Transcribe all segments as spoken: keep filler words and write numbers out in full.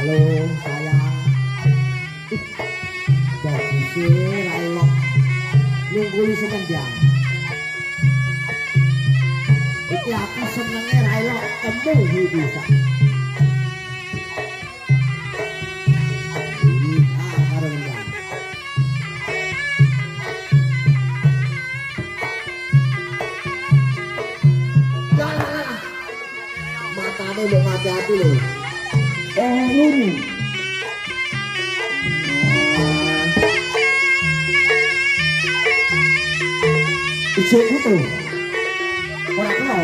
Halo, saya dari Sirelok nungguli sekendang. Iki aku senenge Railok kembung di desa. Matane mbok hati-hati lho. Eh luru. Ijek itu. Ora kenal.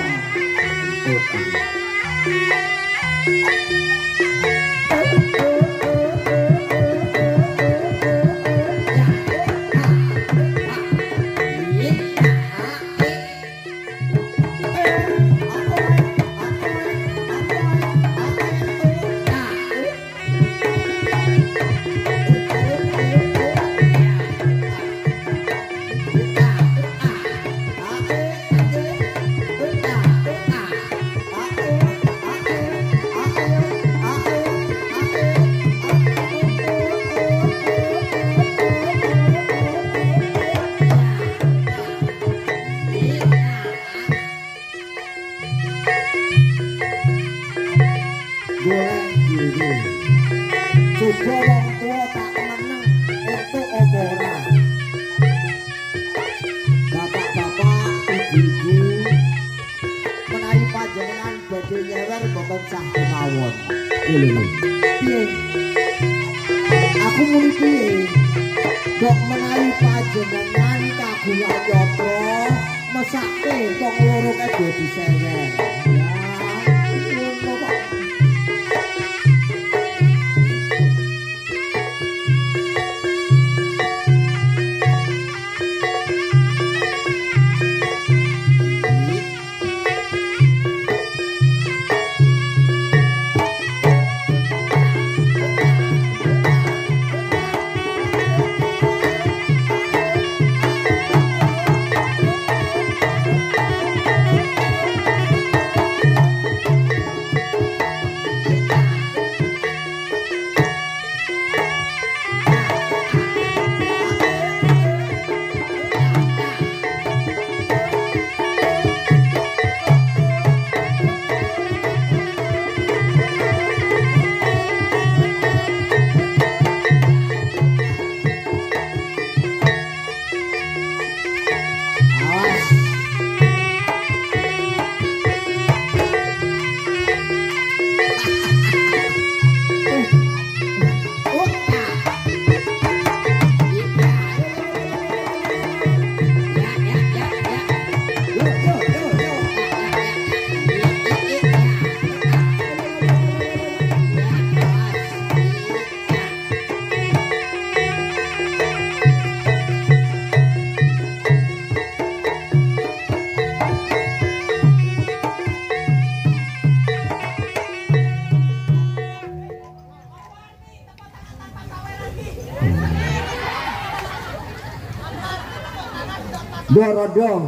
Rodo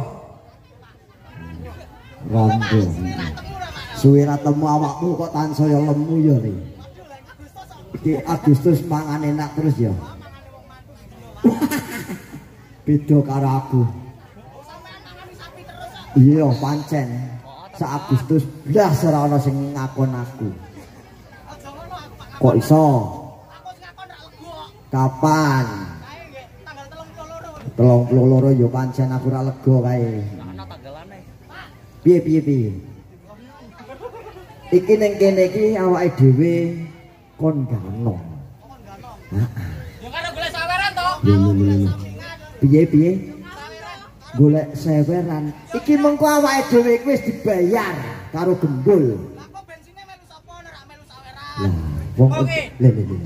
rondo suwi ra temu awakmu kok tansaya lemu ya ri iki Agustus mangan enak terus ya beda karo aku iya pancen sak Agustus blas ora ana sing ngakon aku kok iso kapan telung puluh loro yo pancen aku ora lega kae. Ana tanggalane. Piye piye piye. Iki ning kene iki awake dhewe kon gano. Heeh. Yo karo golek saweran to. Piye piye? Golek saweran. Iki mengko awake dhewe iki wis dibayar karo gembul. Lah kok bensine melu sapa nek melu saweran. Wong le le le.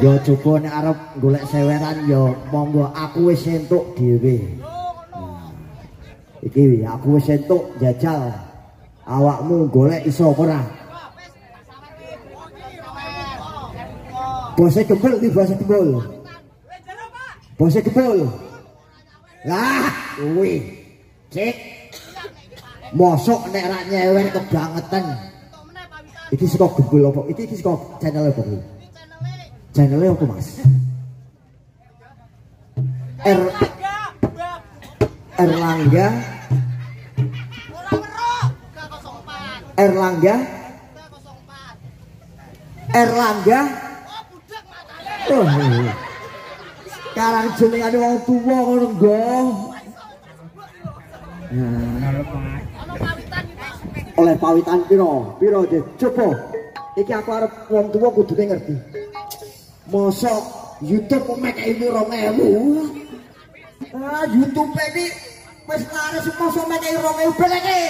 Yo coba nek arep golek seweran yo monggo aku wis entuk dhewe. Iki aku wis entuk jajal. Awakmu golek iso apa ora? Bose gembul iki bose gembul. Bose gembul. Lah, kuwi. Cek. Mosok nek ra nyewer kebangetan. Iki saka gembul apa? Iki iki saka channel apa iki? Channel apa, Mas? Er Erlangga Erlangga Erlangga oh, karang jenengane wong tuwa ngono nggo. Oleh pawitan piro piro deh coba iki aku arep wong tuwa kudune ngerti mosok YouTube kok mek iki dua ribu ah YouTube iki wis laris mosok mek iki dua ribu beleke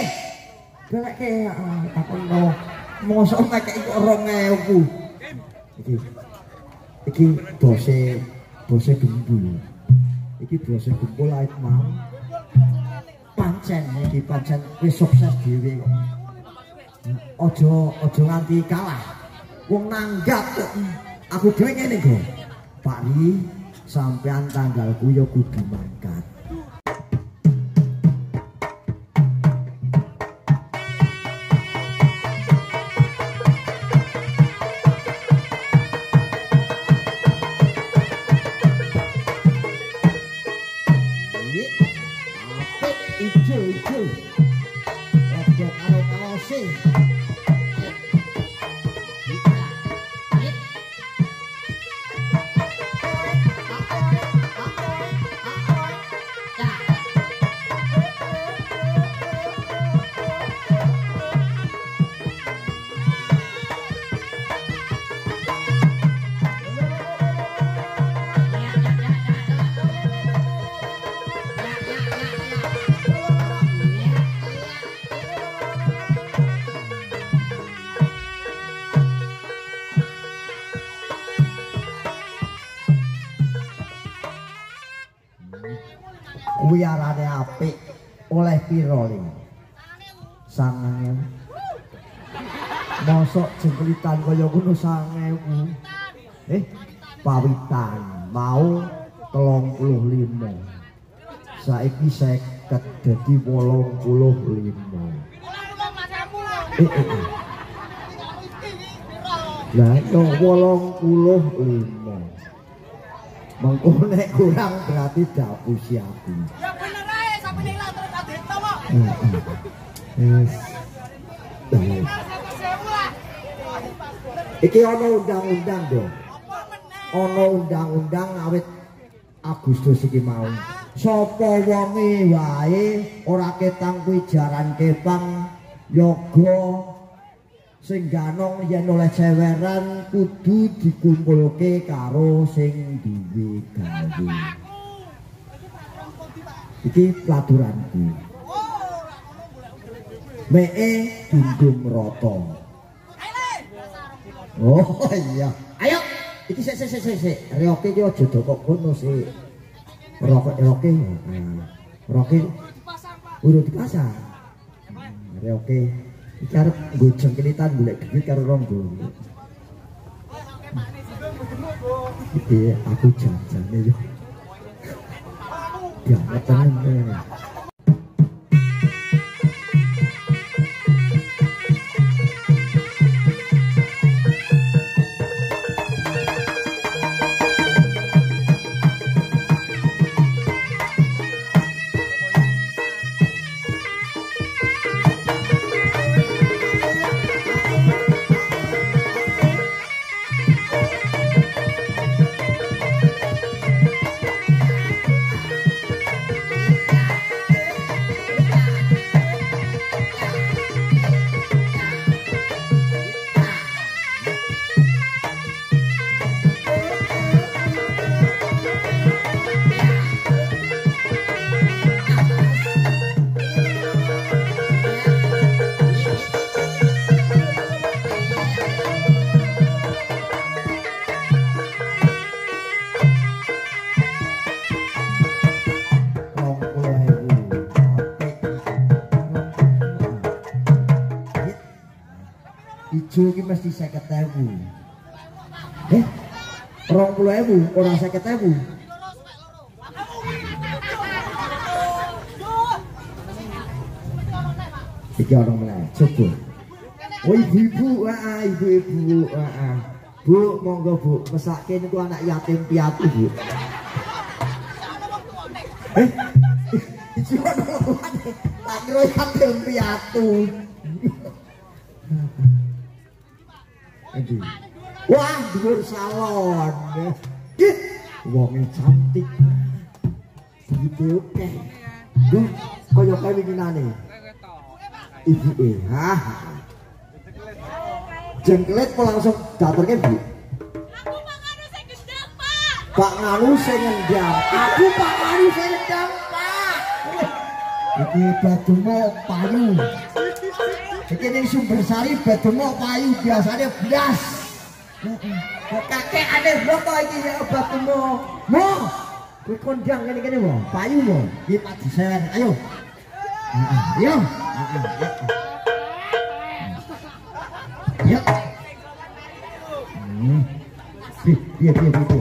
beleke aku no mosok mek iki dua ribu iki iki bose bose gembul iki bose gembul ae mau pancen iki pancen wis sukses dhewe kok. Aja aja nganti kalah. Wong nanggap kok. Aku dhewe ngene, Go. Pak Ri, sampean tanggalku ya kudu mangkat. Wiarane apik oleh piro ning sange mosok jemplitan kaya ngono sange eh pawitan mau telung puluh lima saiki seket dadi wolung puluh lima eh eh lah yo wolung puluh lima mengko nek kurang berarti dapusi aku. Ya bener ae sampe ning latar kadeta kok. Wis. Iki ana undang-undang yo. Ana undang-undang awit Agustus iki mau. Sapa wonge wae ora ketang kuwi jaran kepang yoga sing ganong yen oleh ceweran kudu dikumpulke karo sing duwe gawe. Iki pelaturanku. Mee dundung rata. Oh iya. Ayo, iki sik sik sik sik. Roke iki aja kok kono sik. Roke-roke. Roke urut dipasang. Roke. Iki arep nggo jengkelitan golek duit karo Ronggo. Iki aku janjane yo. Ya tenan. Iki mesti seket ewu. Eh? rong puluh ewu ora seket ewu. Iki ono meneh, coba. Oh ibu-ibu, ah ibu-ibu, ah bu, monggo bu, mesake niku anak yatim piatu bu. Eh, jono anak yatim piatu. Aduh, wah dhuwur salon, ih, wonge cantik, gitu oke, duh, koyo kaya winginane, ibu eh, ah. Jengkelet kok langsung daterke bu. Aku Pak Nganu sing gendang Pak. Pak Nganu sing gendang. Aku Pak Nganu sing gendang Pak. Iki badumo payu. Iki ning Sumbersari badumo payu biasane blas. Kok kakek aneh bopo iki ya badumo. Mo, kowe kondang ngene-ngene wo, payu wo. Iki Pak Diser, ayo. Ayo. Ya. Hmm. Ih, iya, iya, iya, iya.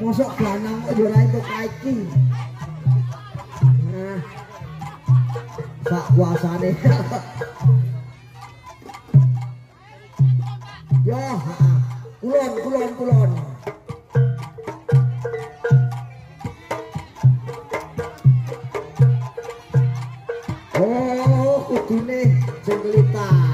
Mosok lanang kok yo ra entuk iki. Nah. Sak kuasane. Yo, heeh. Kulon, kulon, kulon. Oh, kudune jenglitan.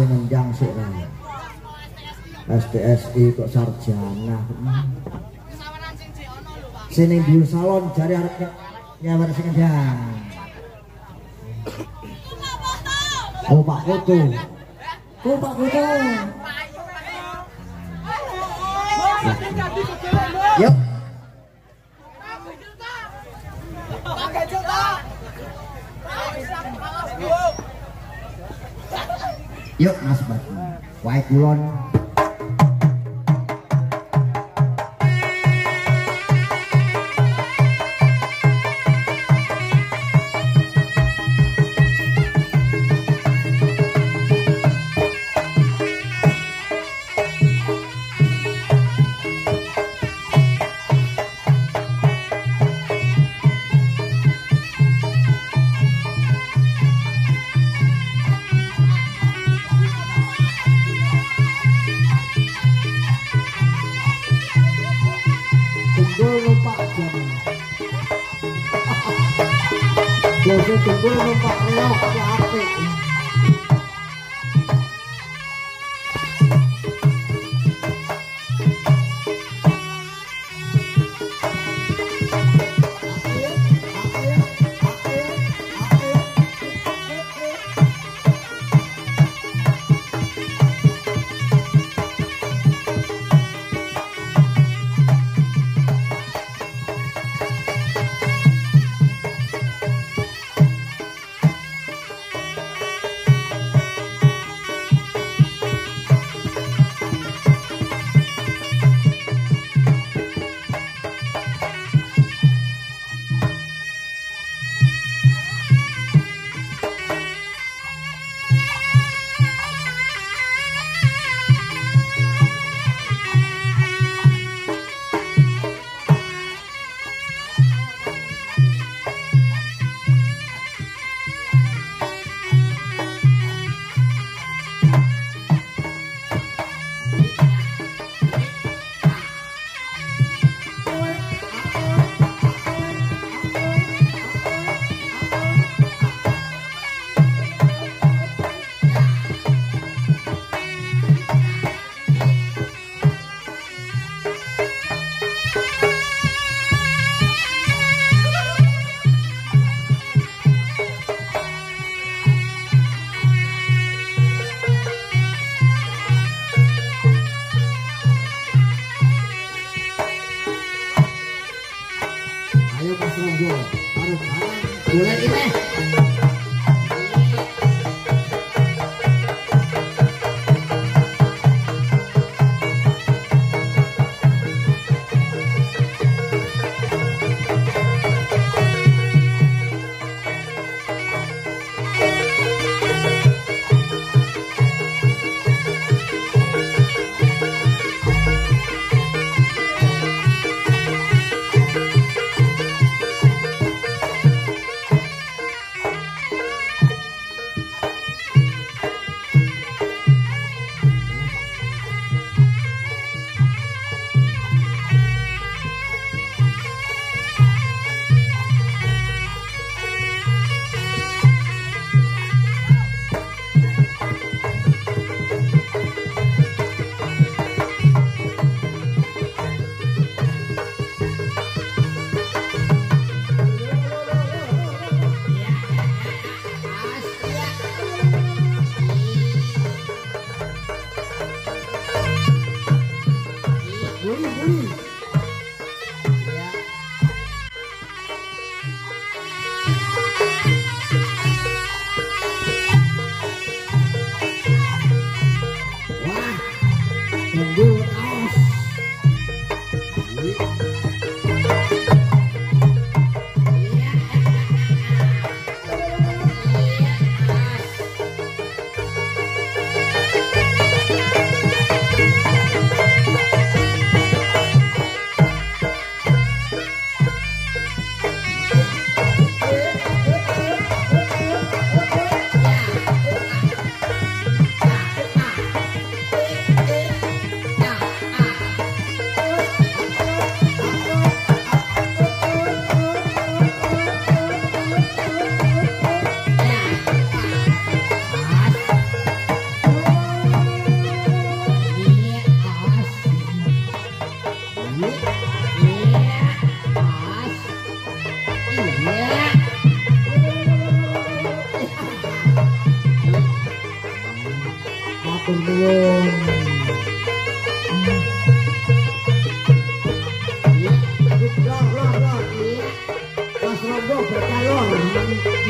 Senenjang sih nanya S P S I kok sarjana sini di salon cari harga nyaman senenjang. Oh Pak Kutu, oh Pak Kutu, yuk Yuk Mas Bati, wae kulon. Tunggu lupa leok capek.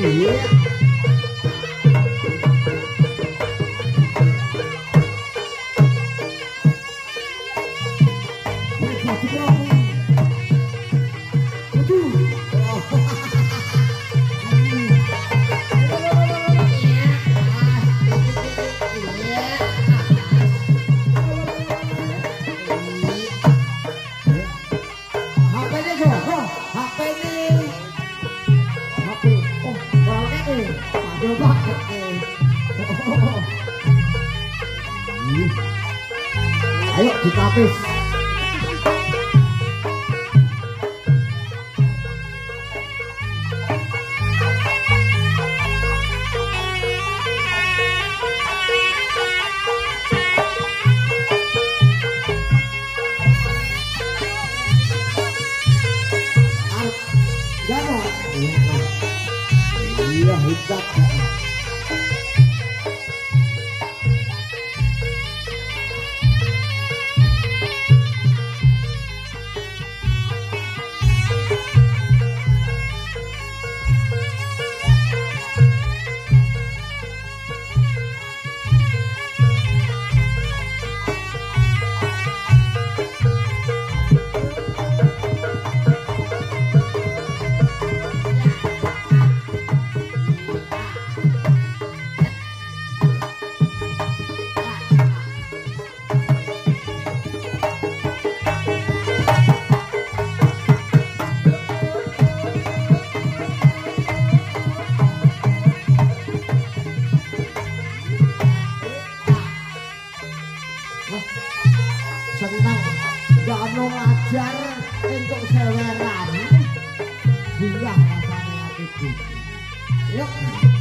Iya. Ayo ditapis. Iya, hebat. Senang gak mau ngajar untuk seweran hingga rasanya itu. Yuk.